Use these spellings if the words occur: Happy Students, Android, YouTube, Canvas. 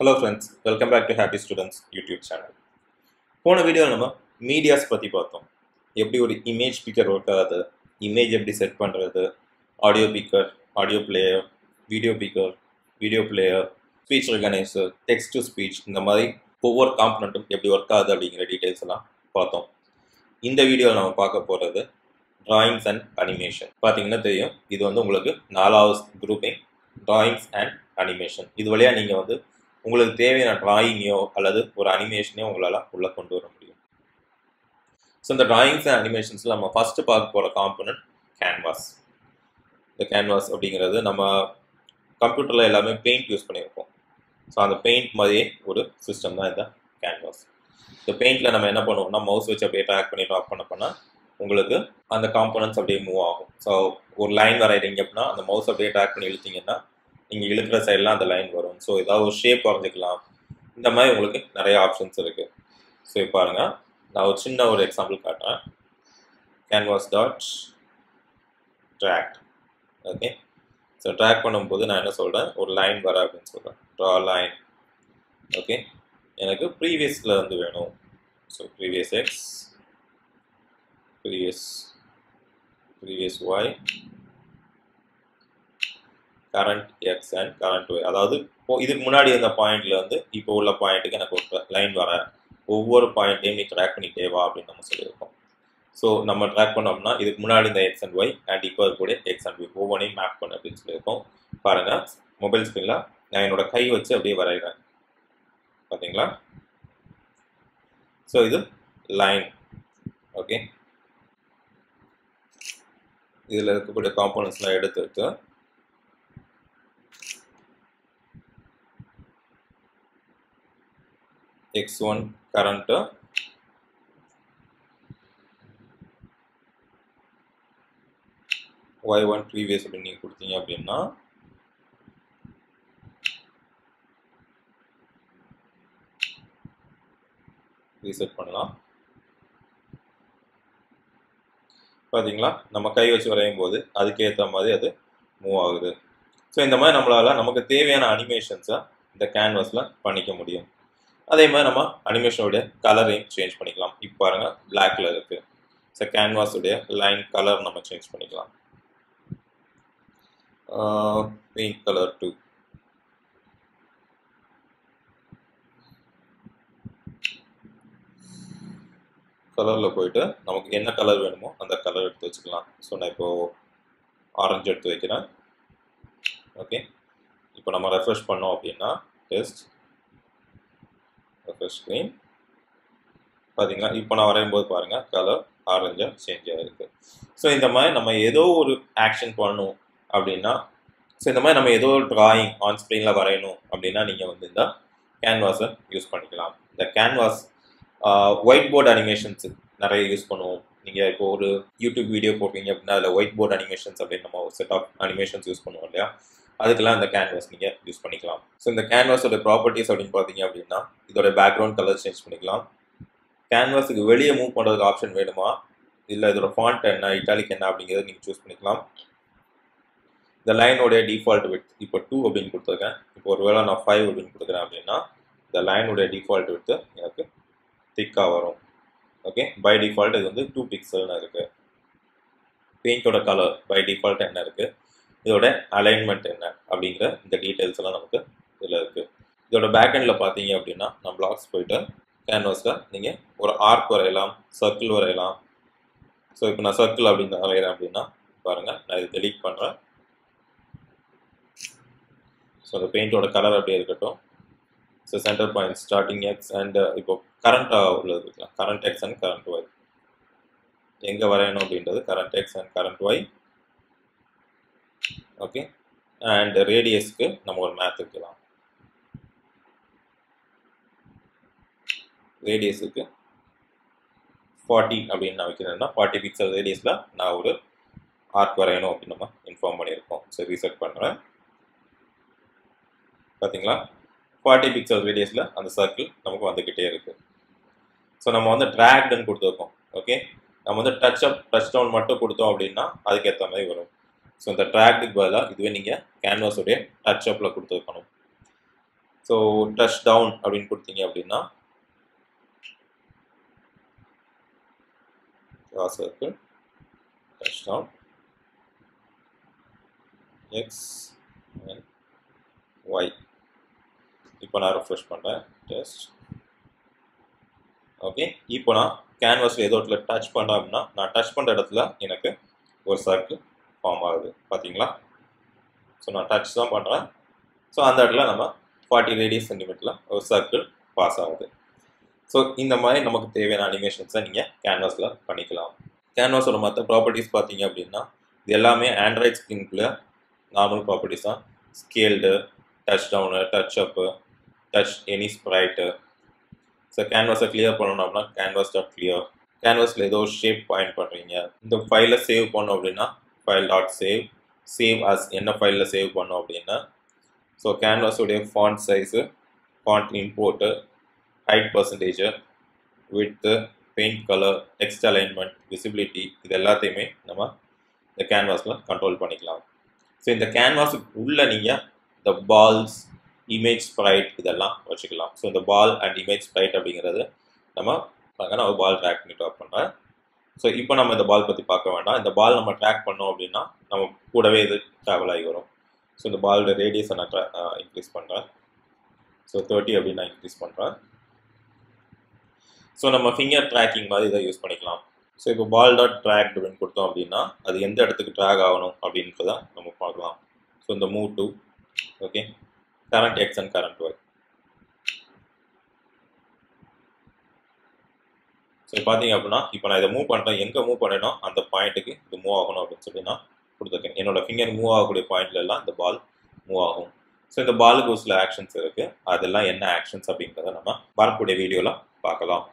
Hello friends, welcome back to Happy Students YouTube channel. போன வீடியோல நம்ம மீடியாஸ் பத்தி பார்த்தோம். எப்படி ஒரு இமேஜ் பிக்கர் வர்க் ஆகுது, இமேஜ் எப்படி செட் பண்றது, audio picker, audio player, video picker, video player, speech recogniser, text to speech, இந்த மாதிரி ஒவ்வொரு காம்பனண்டும் எப்படி வர்க் ஆகுது அப்படிங்கிற டீடைல்ஸ் எல்லாம் பார்த்தோம். இந்த வீடியோல நம்ம பார்க்க போறது drawings and animation. பாத்தீங்கன்னா தெரியும், இது வந்து உங்களுக்கு 4வது grouping drawings and animation. இது வழியா நீங்க வந்து உங்களுக்கு தேவையான டிராயிங்கோ அல்லது ஒரு அனிமேஷனையோ உங்களால் உள்ளே கொண்டு வர முடியும். ஸோ இந்த டிராயிங்ஸ் அண்ட் அனிமேஷன்ஸில் நம்ம ஃபஸ்ட்டு பார்க்க போகிற காம்பனண்ட் கேன்வாஸ். இந்த கேன்வாஸ் அப்படிங்கிறது நம்ம கம்ப்யூட்டரில் எல்லாமே பெயிண்ட் யூஸ் பண்ணியிருக்கோம். ஸோ அந்த பெயிண்ட் மாதிரியே ஒரு சிஸ்டம் தான் இந்த கேன்வாஸ். இந்த பெயிண்டில் நம்ம என்ன பண்ணுவோம்னா மவுஸ் வச்சு அப்படியே ட்ராக் பண்ணி ட்ராக் பண்ணப்போனா உங்களுக்கு அந்த காம்பனன்ட்ஸ் அப்படியே மூவ் ஆகும். ஸோ ஒரு லைன் வரைகிறீங்க அப்படின்னா அந்த மவுஸ் அப்படியே ட்ராக் பண்ணி இழுத்திங்கன்னா நீங்கள் இழுக்கிற சைடெலாம் அந்த லைன் வரும். ஸோ ஏதாவது ஒரு ஷேப் வரைஞ்சிக்கலாம். இந்த மாதிரி உங்களுக்கு நிறைய ஆப்ஷன்ஸ் இருக்குது. ஸோ இப்போ பாருங்கள், நான் ஒரு சின்ன ஒரு எக்ஸாம்பிள் காட்டுறேன். Canvas dot track. Okay, so track பண்ணும்போது நான் என்ன சொல்கிறேன், ஒரு லைன் வர அப்படின்னு சொல்கிறேன். Draw line. ஓகே, எனக்கு ப்ரீவியஸில் வந்து வேணும். So previous X, previous Y, current X and current Y. அதாவது இதுக்கு முன்னாடி இருந்த பாயிண்ட்ல வந்து இப்போ உள்ள பாயிண்ட்டுக்கு எனக்கு ஒரு லைன் வர ஒவ்வொரு பாயிண்ட்டையும் நீ ட்ராக் பண்ணிட்டே வா அப்படின்னு நம்ம சொல்லியிருக்கோம். ஸோ நம்ம ட்ராக் பண்ணோம்னா இதுக்கு முன்னாடி இந்த எக்ஸ் அண்ட் ஒய் அண்ட் இப்போ இருக்கக்கூடிய எக்ஸ் அண்ட் ஒய் ஒவ்வொன்றையும் மேப் பண்ணு அப்படின்னு சொல்லியிருக்கோம். பாருங்கள், மொபைல் ஸ்க்ரீனில் நான் என்னோட கை வச்சு அப்படியே வரைகிறேன். பார்த்தீங்களா? ஸோ இது லைன். ஓகே, இதில் இருக்கக்கூடிய காம்பனன்ட்ஸ்லாம் எடுத்துட்டு x1 current y1 previous அப்படின்னு நீங்கள் கொடுத்தீங்க அப்படின்னா ரீசெட் பண்ணலாம். பார்த்தீங்களா, நம்ம கை வச்சு வரையும் போது அதுக்கேற்ற மாதிரி அது மூவ் ஆகுது. ஸோ இந்த மாதிரி நம்மளால் நமக்கு தேவையான அனிமேஷன்ஸை இந்த கேன்வாஸில் பண்ணிக்க முடியும். அதே மாதிரி நம்ம அனிமேஷனுடைய கலரையும் சேஞ்ச் பண்ணிக்கலாம். இப்போ பாருங்கள், பிளாக்ல இருக்குது. ஸோ கேன்வாஸுடைய லைன் கலர் நம்ம சேஞ்ச் பண்ணிக்கலாம். Pink colour too. கலரில் போயிட்டு நமக்கு என்ன கலர் வேணுமோ அந்த கலர் எடுத்து வச்சுக்கலாம். ஸோ நான் இப்போது ஆரஞ்சு எடுத்து வைக்கிறேன். ஓகே, இப்போ நம்ம ரெஃப்ரெஷ் பண்ணோம் அப்படின்னா டெஸ்ட் ஸ்க்ரீன் பார்த்தீங்கன்னா இப்போ நான் வரையும்போது பாருங்கள், கலர் ஆரஞ்சாக சேஞ்ச் ஆகிருக்கு. ஸோ இந்த மாதிரி நம்ம ஏதோ ஒரு ஆக்ஷன் பண்ணணும் அப்படின்னா, ஸோ இந்த மாதிரி நம்ம ஏதோ ஒரு டிராயிங் ஆன் ஸ்க்ரீனில் வரையணும் அப்படின்னா நீங்கள் வந்து இந்த கேன்வாஸை யூஸ் பண்ணிக்கலாம். இந்த கேன்வாஸ் ஒயிட் போர்டு அனிமேஷன்ஸு நிறைய யூஸ் பண்ணுவோம். நீங்கள் இப்போ ஒரு யூடியூப் வீடியோ போடுறீங்க அப்படின்னா அதில் ஒயிட் போர்டு அனிமேஷன்ஸ் அப்படின்னு நம்ம ஒரு செட் ஆஃப் அனிமேஷன்ஸ் யூஸ் பண்ணுவோம் இல்லையா? அதுக்கெல்லாம் இந்த கேன்வாஸ் நீங்கள் யூஸ் பண்ணிக்கலாம். ஸோ இந்த கேன்வாஸோட ப்ராப்பர்ட்டிஸ் அப்படின்னு பார்த்தீங்க அப்படின்னா இதோட பேக்ரவுண்ட் கலர் சேஞ்ச் பண்ணிக்கலாம். கேன்வாஸுக்கு வெளியே மூவ் பண்ணுறதுக்கு ஆப்ஷன் வேணுமா, இல்லை இதோட ஃபாண்ட் என்ன, இட்டாலிக் என்ன அப்படிங்கிறத நீங்கள் சூஸ் பண்ணிக்கலாம். இந்த லைனோடைய டிஃபால்ட் விட்த் இப்போ 2 அப்படின்னு கொடுத்துருக்கேன். இப்போ ஒரு வேளை நான் 5 அப்படின்னு கொடுக்குறேன் அப்படின்னா இந்த லைனுடைய டிஃபால்ட் விட்த்து எனக்கு திக்காக வரும். ஓகே, பை டிஃபால்ட் இது வந்து 2 பிக்சல்னு இருக்குது. பெயிண்டோட கலர் பை டிஃபால்ட் என்ன இருக்குது, இதோட அலைன்மெண்ட் என்ன அப்படிங்கிற இந்த டீட்டெயில்ஸ் எல்லாம் நமக்கு இதில் இருக்குது. இதோட பேக்ஹெண்டில் பார்த்தீங்க அப்படின்னா நம்ம பிளாக்ஸ் போய்ட்டு கேன்வாஸில் நீங்கள் ஒரு ஆர்க் வரையலாம், சர்க்கிள் வரையலாம். ஸோ இப்போ நான் சர்க்கிள் அப்படின்னு வரைகிறேன் அப்படின்னா பாருங்கள், நான் இதை டெலீட் பண்ணுறேன். ஸோ அந்த பெயிண்டோட கலர் அப்படியே இருக்கட்டும். So centre point starting X and இப்போ கரண்ட்டாக உள்ளது இருக்கலாம், current X and current Y எங்கே வரையணும் அப்படின்றது current X and current Y. Okay, and ரேடியஸ்க்கு நம்ம ஒரு மேத் வைக்கலாம். ரேடியஸுக்கு 40 அப்படின்னு நான் வைக்கிறேன்னா 40 பிக்சல் ரேடியஸில் நான் ஒரு ஆர்க் வரையணும் அப்படின்னு நம்ம இன்ஃபார்ம் பண்ணியிருக்கோம். சரி, ரீசெட் பண்ணுறேன். பார்த்தீங்களா, 40 பிக்சல் ரேடியஸில் அந்த சர்க்கிள் நமக்கு வந்துக்கிட்டே இருக்குது. ஸோ நம்ம வந்து ட்ராக்டுன்னு கொடுத்துருக்கோம். ஓகே, நம்ம வந்து டச் அப் டச் டவுன் மட்டும் கொடுத்தோம் அப்படின்னா அதுக்கேற்ற மாதிரி வரும். ஸோ இந்த ட்ராக்குக்கு பதிலாக இதுவே நீங்கள் கேன்வாஸுடைய டச் அப்பில் கொடுத்துருக்கணும். So touchdown or input thing abdina. Draw circle. Touchdown. X and Y. இப்போ நான் refresh பண்றேன் test. Okay. இப்போ நான் canvas ஏதோ இடத்துல touch பண்ணா அப்படினா நான் touch பண்ற இடத்துல எனக்கு ஒரு circle form ஆகுது. பாத்தீங்களா? சோ நான் touch தான் பண்றேன். சோ அந்த இடத்துல நம்ம 40 radius centimeterல ஒரு circle pass ஆகுது. சோ இந்த மாதிரி நமக்கு தேவையான animations நீங்க canvasல பண்ணிக்கலாம். canvasோட மத்த properties பாத்தீங்க அப்படினா இது எல்லாமே Android screenக்குள்ள normal properties தான். Scaled, touchdown, touch up, touch any sprite. So canvas clear பண்ணனும்னா canvas.clear. canvas ல ஏதோ shape point பண்றீங்க. இந்த ஃபைலை சேவ் பண்ணனும் அப்படினா file.save. save as என்ன ஃபைல்ல சேவ் பண்ணனும் அப்படினா so canvas உடைய font size, font import, height percentage, width, paint color, text alignment, visibility இது எல்லாத்தையுமே நம்ம இந்த canvasல control பண்ணிக்கலாம். So in the canvas உள்ள நீங்க the balls, image sprite இதெல்லாம் வச்சுக்கலாம். So the ball and image sprite அப்படிங்கிறது நம்ம பார்க்கنا ஒரு ball track பண்ணி டாப் பண்றோம். So இப்போ நம்ம இந்த ball பத்தி பார்க்க வேண்டாம். இந்த ball நம்ம track பண்ணோம் அப்படினா நம்ம கூடவே இது travel ஆகி வரும். So இந்த ball உடைய radius நான் increase பண்றேன். So 30 அப்படினா increase பண்றேன். So நம்ம finger tracking மாதிரி இத யூஸ் பண்ணிக்கலாம். So இப்போ ball.track அப்படினு கொடுத்தோம் அப்படினா அது எந்த இடத்துக்கு track ஆகணும் அப்படின்றத நம்ம பார்க்கலாம். So இந்த move to okay current x and current y. So பாத்தீங்க அப்படினா இப்போ நான் இத மூவ் பண்றேன். எங்க மூவ் பண்ணேனோ அந்த பாயிண்ட்க்கு இது மூவ் ஆகணும் அப்படினு சொல்லினா கொடுத்துக்கேன். என்னோட finger மூவ் ஆகக்கூடிய பாயிண்ட்ல எல்லாம் இந்த ball மூவ் ஆகும். So இந்த ball க்கு சில ஆக்ஷன்ஸ் இருக்கு. அதெல்லாம் என்ன ஆக்ஷன்ஸ் அப்படிங்கறத நம்ம வரக்கூடிய வீடியோல பார்க்கலாம்.